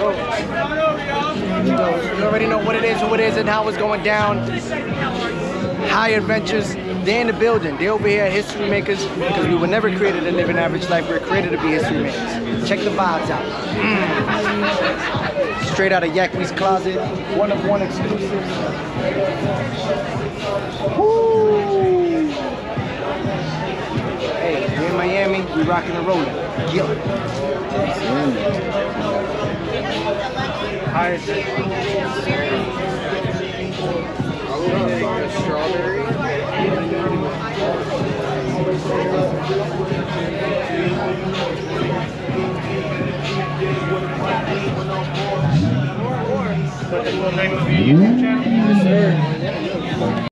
goes. You already know what it is, who it is, and how it's going down. High Adventures, they're in the building. They're over here, history makers, because we were never created to live an average life. We're created to be history makers. Check the vibes out. Straight out of Yakwey's closet. One of one exclusive. Woo! Hey, we're in Miami. We're rocking and rolling. High Adventures. Strawberry. What's the name of the YouTube channel? Yes, sir.